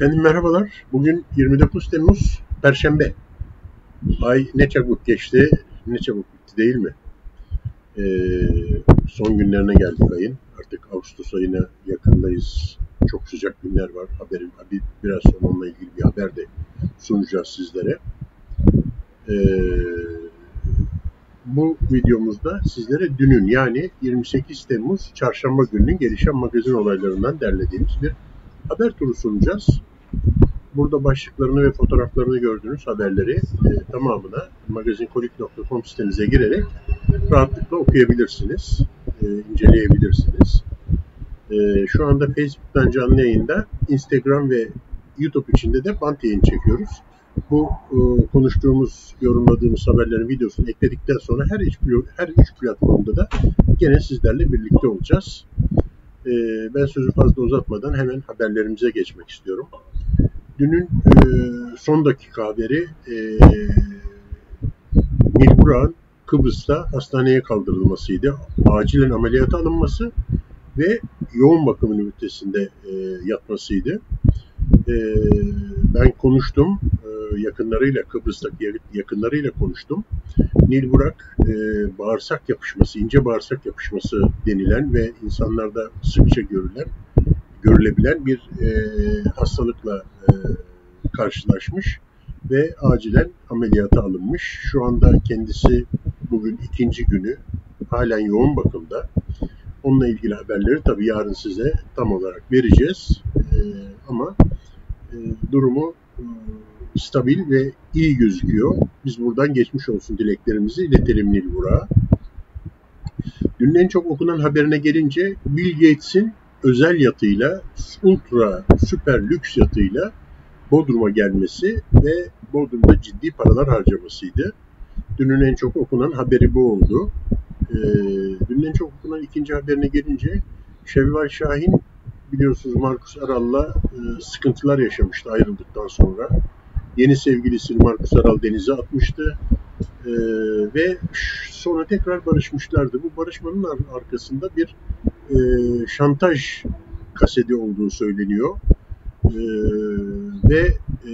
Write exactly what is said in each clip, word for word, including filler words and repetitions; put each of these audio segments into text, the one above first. Efendim merhabalar. Bugün yirmi dokuz Temmuz Perşembe. Ay ne çabuk geçti, ne çabuk bitti değil mi? Ee, son günlerine geldik ayın. Artık Ağustos ayına yakındayız. Çok sıcak günler var. Haberim, biraz sonra onunla ilgili bir haber de sunacağız sizlere. Ee, bu videomuzda sizlere dünün yani yirmi sekiz Temmuz Çarşamba gününün gelişen magazin olaylarından derlediğimiz bir haber turu sunacağız. Burada başlıklarını ve fotoğraflarını gördüğünüz haberleri e, tamamına magazinkolik nokta com sitemize girerek rahatlıkla okuyabilirsiniz, e, inceleyebilirsiniz. E, şu anda Facebook'tan canlı yayında, Instagram ve YouTube içinde de bant yayın çekiyoruz. Bu e, konuştuğumuz, yorumladığımız haberlerin videosunu ekledikten sonra her üç, her üç platformda da gene sizlerle birlikte olacağız. Ben sözü fazla uzatmadan hemen haberlerimize geçmek istiyorum. Dünün son dakika haberi Nil Burak'ın Kıbrıs'ta hastaneye kaldırılmasıydı. Acilen ameliyata alınması ve yoğun bakım ünitesinde yatmasıydı. Ben konuştum. Yakınlarıyla, Kıbrıs'taki yakınlarıyla konuştum. Nil Burak e, bağırsak yapışması, ince bağırsak yapışması denilen ve insanlarda sıkça görülen, görülebilen bir e, hastalıkla e, karşılaşmış ve acilen ameliyata alınmış. Şu anda kendisi bugün ikinci günü halen yoğun bakımda. Onunla ilgili haberleri tabii yarın size tam olarak vereceğiz. E, ama e, durumu e, stabil ve iyi gözüküyor. Biz buradan geçmiş olsun dileklerimizi iletelim Nil Burak'a. Dünün en çok okunan haberine gelince Bill Gates'in özel yatıyla, ultra süper lüks yatıyla Bodrum'a gelmesi ve Bodrum'da ciddi paralar harcamasıydı. Dünün en çok okunan haberi bu oldu. Ee, dünün en çok okunan ikinci haberine gelince Şevval Şahin, biliyorsunuz, Marcus Aral'la e, sıkıntılar yaşamıştı ayrıldıktan sonra. Yeni sevgilisini Marcus Aral denize atmıştı ee, ve sonra tekrar barışmışlardı. Bu barışmanın arkasında bir e, şantaj kaseti olduğu söyleniyor. E, ve e,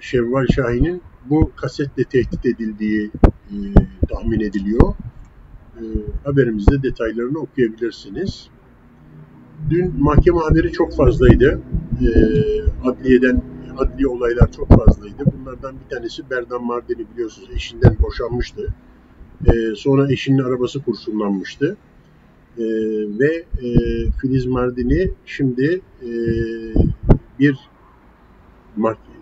Şevval Şahin'in bu kasetle tehdit edildiği e, tahmin ediliyor. E, haberimizde detaylarını okuyabilirsiniz. Dün mahkeme haberi çok fazlaydı. E, adliyeden Adli olaylar çok fazlaydı. Bunlardan bir tanesi Berdan Mardini, biliyorsunuz, eşinden boşanmıştı. Ee, sonra eşinin arabası kurşunlanmıştı. Ee, ve e, Filiz Mardini şimdi e, bir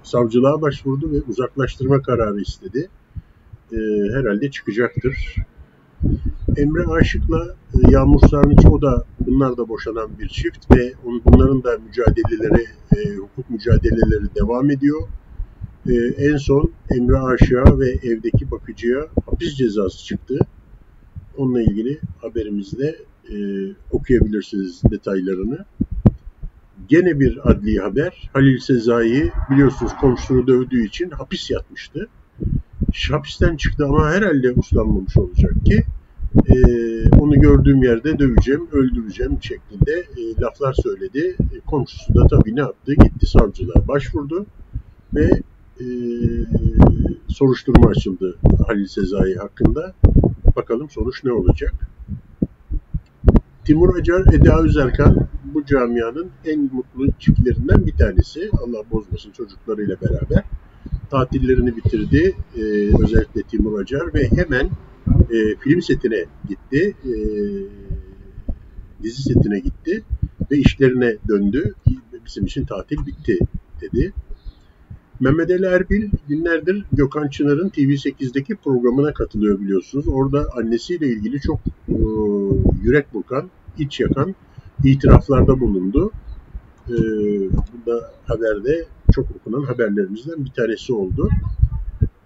savcılığa başvurdu ve uzaklaştırma kararı istedi. Ee, herhalde çıkacaktır. Emre Aşık'la e, Yağmur Sarnıç, o da, bunlar da boşanan bir çift ve on, bunların da mücadeleleri, e, hukuk mücadeleleri devam ediyor. E, en son Emre Aşık'a ve evdeki bakıcıya hapis cezası çıktı. Onunla ilgili haberimizde e, okuyabilirsiniz detaylarını. Gene bir adli haber. Halil Sezai, biliyorsunuz, komşunu dövdüğü için hapis yatmıştı. Hapisten çıktı ama herhalde uslanmamış olacak ki e, onu gördüğüm yerde döveceğim, öldüreceğim şeklinde e, laflar söyledi. E, komşusu da tabii ne yaptı? Gitti savcılığa başvurdu ve e, soruşturma açıldı Halil Sezai hakkında. Bakalım sonuç ne olacak? Timur Acar, Eda Özerkan, bu camianın en mutlu çiftlerinden bir tanesi. Allah bozmasın, çocuklarıyla beraber tatillerini bitirdi. Ee, özellikle Timur Acar ve hemen e, film setine gitti. E, dizi setine gitti ve işlerine döndü. Bizim için tatil bitti dedi. Mehmet Ali Erbil günlerdir Gökhan Çınar'ın T V sekizdeki programına katılıyor, biliyorsunuz. Orada annesiyle ilgili çok e, yürek burkan, iç yakan itiraflarda bulundu. E, bu da haberde çok okunan haberlerimizden bir tanesi oldu.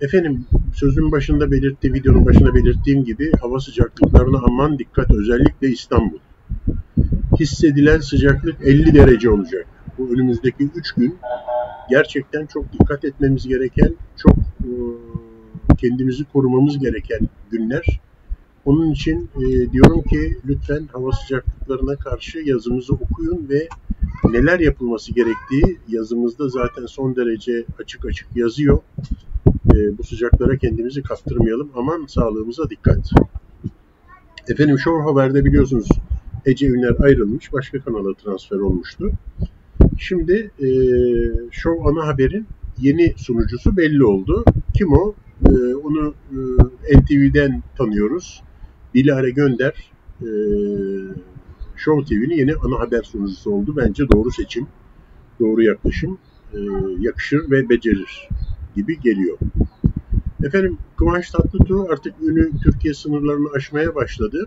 Efendim, sözün başında belirttiğim, videonun başında belirttiğim gibi hava sıcaklıklarına aman dikkat, özellikle İstanbul. Hissedilen sıcaklık elli derece olacak. Bu önümüzdeki üç gün gerçekten çok dikkat etmemiz gereken, çok kendimizi korumamız gereken günler. Onun için diyorum ki lütfen hava sıcaklıklarına karşı yazımızı okuyun ve neler yapılması gerektiği yazımızda zaten son derece açık açık yazıyor. E, bu sıcaklara kendimizi kaptırmayalım. Aman sağlığımıza dikkat. Efendim Show Haber'de biliyorsunuz Ece Üner ayrılmış. Başka kanala transfer olmuştu. Şimdi e, Show ana haberin yeni sunucusu belli oldu. Kim o? E, onu e, N T V'den tanıyoruz. Dilara Gönder e, Show T V'nin yeni ana haber sunucusu oldu. Bence doğru seçim, doğru yaklaşım, e, yakışır ve becerir gibi geliyor. Efendim Kıvanç Tatlıtuğ artık ünü Türkiye sınırlarını aşmaya başladı.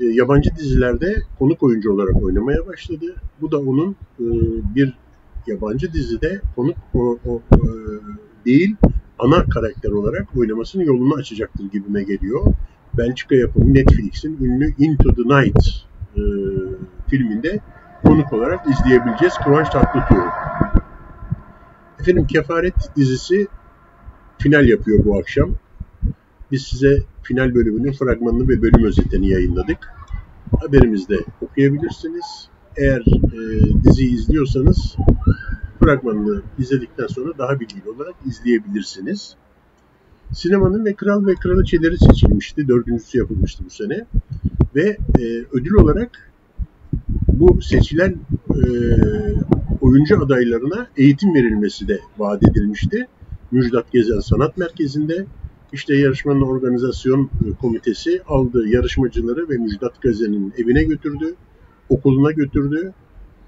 E, yabancı dizilerde konuk oyuncu olarak oynamaya başladı. Bu da onun e, bir yabancı dizide konuk o, o, e, değil ana karakter olarak oynamasının yolunu açacaktır gibime geliyor. Belçika yapımı Netflix'in ünlü Into the Night e, filminde konuk olarak izleyebileceğiz Kıvanç Tatlıtuğ'u. Efendim Kefaret dizisi final yapıyor bu akşam. Biz size final bölümünün fragmanını ve bölüm özetini yayınladık. Haberimizde okuyabilirsiniz. Eğer e, diziyi izliyorsanız fragmanını izledikten sonra daha bilgili olarak izleyebilirsiniz. Sinemanın ve Kral ve Kraliçeleri seçilmişti. Dördüncüsü yapılmıştı bu sene. Ve e, ödül olarak bu seçilen e, oyuncu adaylarına eğitim verilmesi de vaat edilmişti. Müjdat Gezen Sanat Merkezi'nde işte yarışmanın organizasyon komitesi aldı yarışmacıları ve Müjdat Gezen'in evine götürdü, okuluna götürdü.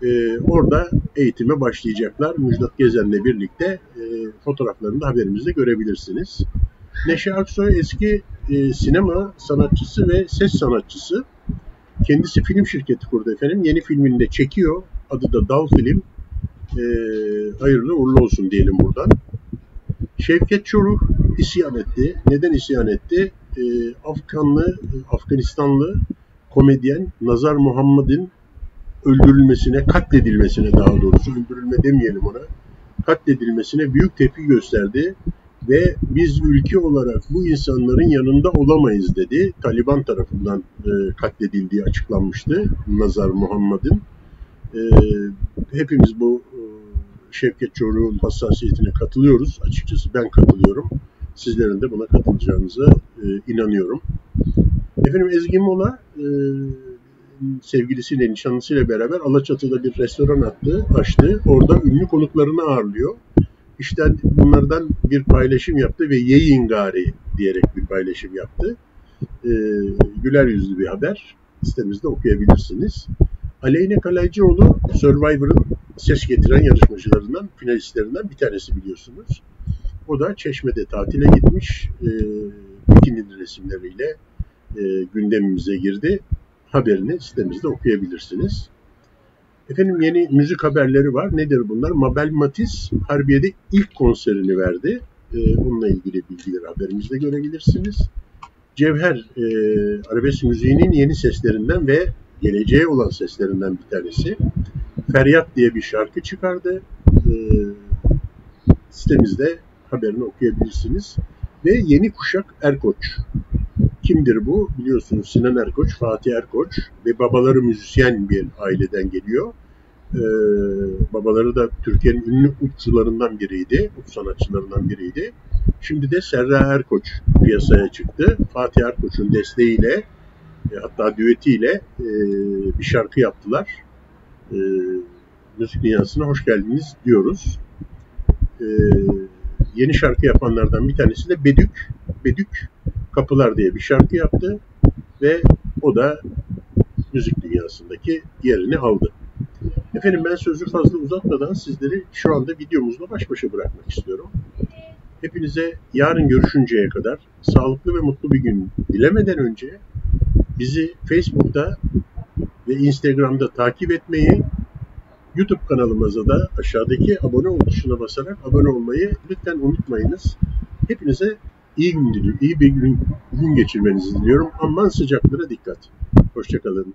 Ee, orada eğitime başlayacaklar. Müjdat Gezen'le birlikte e, fotoğraflarını da haberimizde görebilirsiniz. Neşe Aksoy eski e, sinema sanatçısı ve ses sanatçısı. Kendisi film şirketi kurdu efendim. Yeni filmini de çekiyor. Adı da Dal Film. E, hayırlı uğurlu olsun diyelim buradan. Şevket Çoruh isyan etti. Neden isyan etti? E, Afganlı, Afganistanlı komedyen Nazar Mohammad'ın öldürülmesine, katledilmesine daha doğrusu, öldürülme demeyelim ona, katledilmesine büyük tepki gösterdi ve biz ülke olarak bu insanların yanında olamayız dedi. Taliban tarafından e, katledildiği açıklanmıştı Nazar Mohammad'ın. E, hepimiz bu e, Şevket Çoruh'un hassasiyetine katılıyoruz. Açıkçası ben katılıyorum. Sizlerin de buna katılacağınıza e, inanıyorum. Efendim Ezgi Mola e, sevgilisiyle, nişanlısıyla beraber Alaçatı'da bir restoran attı, açtı. Orada ünlü konuklarını ağırlıyor. İşte bunlardan bir paylaşım yaptı ve yeyin gari diyerek bir paylaşım yaptı. Ee, güler yüzlü bir haber. Sitemizde okuyabilirsiniz. Aleyna Kalaycıoğlu Survivor'ın ses getiren yarışmacılarından, finalistlerinden bir tanesi biliyorsunuz. O da Çeşme'de tatile gitmiş. Ee, bikini resimleriyle e, gündemimize girdi. Haberini sitemizde okuyabilirsiniz. Efendim yeni müzik haberleri var. Nedir bunlar? Mabel Matiz Harbiye'de ilk konserini verdi. Ee, onunla ilgili bilgileri haberimizde görebilirsiniz. Cevher e, arabesk müziğinin yeni seslerinden ve geleceğe olan seslerinden bir tanesi. Feryat diye bir şarkı çıkardı. Ee, sitemizde haberini okuyabilirsiniz. Ve yeni kuşak Erkoç. Kimdir bu? Biliyorsunuz Sinan Erkoç, Fatih Erkoç ve babaları müzisyen bir aileden geliyor. Ee, babaları da Türkiye'nin ünlü uççularından biriydi, uç sanatçılarından biriydi. Şimdi de Serra Erkoç piyasaya çıktı. Fatih Erkoç'un desteğiyle, e, hatta düetiyle e, bir şarkı yaptılar. E, müzik dünyasına hoş geldiniz diyoruz. E, yeni şarkı yapanlardan bir tanesi de Bedük. Bedük Kapılar diye bir şarkı yaptı ve o da müzik dünyasındaki yerini aldı. Efendim ben sözü fazla uzatmadan sizleri şu anda videomuzla baş başa bırakmak istiyorum. Hepinize yarın görüşünceye kadar sağlıklı ve mutlu bir gün dilemeden önce bizi Facebook'ta ve Instagram'da takip etmeyi, YouTube kanalımıza da aşağıdaki abone ol tuşuna basarak abone olmayı lütfen unutmayınız. Hepinize İyi gün diliyorum, iyi bir gün, gün geçirmenizi diliyorum. Aman sıcaklara dikkat. Hoşça kalın.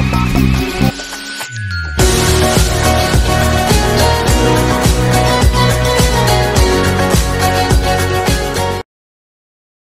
Thank you.